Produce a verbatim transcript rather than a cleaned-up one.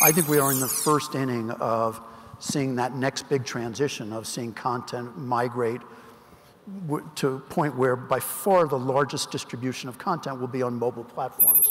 I think we are in the first inning of seeing that next big transition of seeing content migrate to a point where by far the largest distribution of content will be on mobile platforms.